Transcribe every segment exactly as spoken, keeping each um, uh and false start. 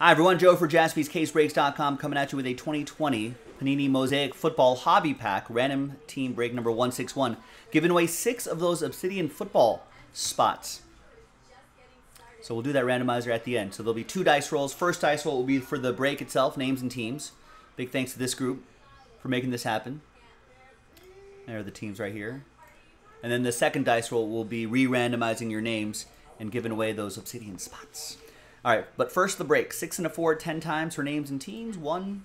Hi everyone, Joe for Jaspys Case Breaks dot com coming at you with a twenty twenty Panini Mosaic Football Hobby Pack, random team break number one sixty-one. Giving away six of those Obsidian football spots. So we'll do that randomizer at the end. So there'll be two dice rolls. First dice roll will be for the break itself, names and teams. Big thanks to this group for making this happen. There are the teams right here. And then the second dice roll will be re-randomizing your names and giving away those Obsidian spots. All right, but first the break. Six and a four, ten times for names and teams. One,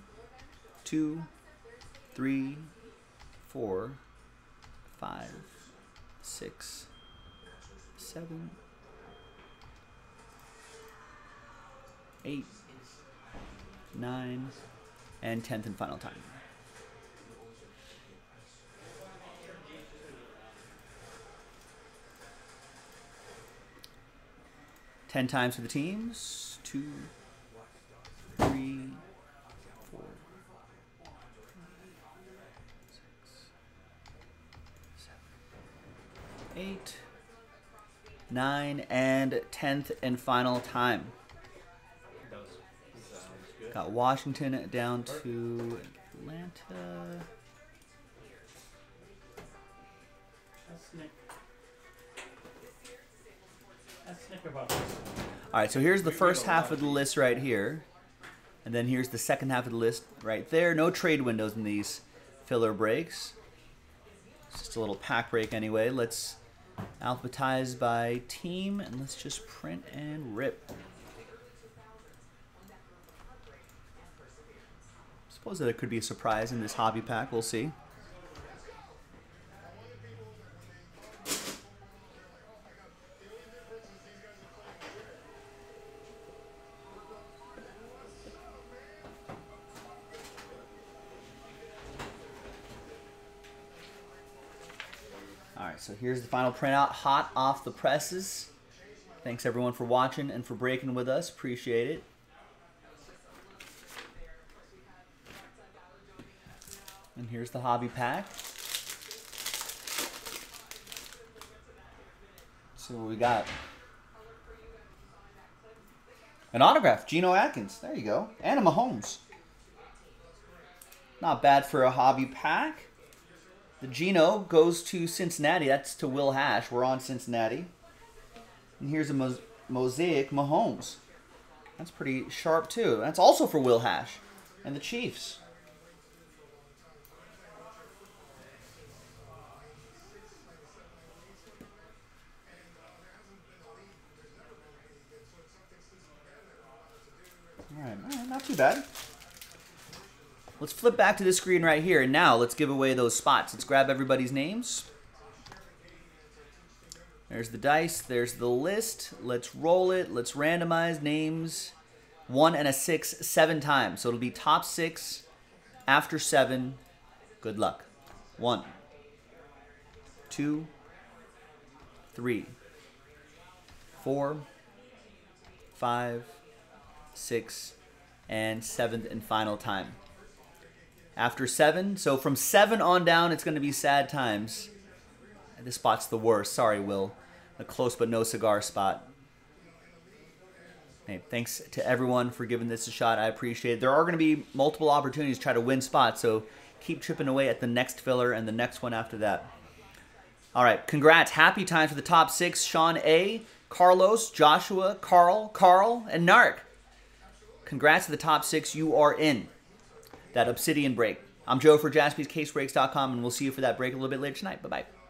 two, three, four, five, six, seven, eight, nine, and tenth and final time. ten times for the teams. Two, three, four, five, six, seven, eight, nine, and tenth and final time. Got Washington down to Atlanta. All right, so here's the first half of the list right here. And then here's the second half of the list right there. No trade windows in these filler breaks. It's just a little pack break anyway. Let's alphabetize by team, and let's just print and rip. I suppose that there could be a surprise in this hobby pack. We'll see. So here's the final printout, hot off the presses. Thanks everyone for watching and for breaking with us. Appreciate it. And here's the hobby pack. So we got an autograph, Geno Atkins. There you go. And a Mahomes. Not bad for a hobby pack. The Geno goes to Cincinnati. That's to Will Hash. We're on Cincinnati. And here's a Mos Mosaic Mahomes. That's pretty sharp, too. That's also for Will Hash and the Chiefs. All right, all right, not too bad. Let's flip back to this screen right here, and now let's give away those spots. Let's grab everybody's names. There's the dice. There's the list. Let's roll it. Let's randomize names. One and a six, seven times. So it'll be top six after seven. Good luck. One, two, three, four, five, six, and seventh and final time. After seven, so from seven on down, it's going to be sad times. This spot's the worst. Sorry, Will. A close but no cigar spot. Hey, thanks to everyone for giving this a shot. I appreciate it. There are going to be multiple opportunities to try to win spots, so keep chipping away at the next filler and the next one after that. All right, congrats. Happy times for the top six. Sean A., Carlos, Joshua, Carl, Carl, and Narc. Congrats to the top six. You are in that Obsidian break. I'm Joe for Jaspys Case Breaks dot com, and we'll see you for that break a little bit later tonight. Bye-bye.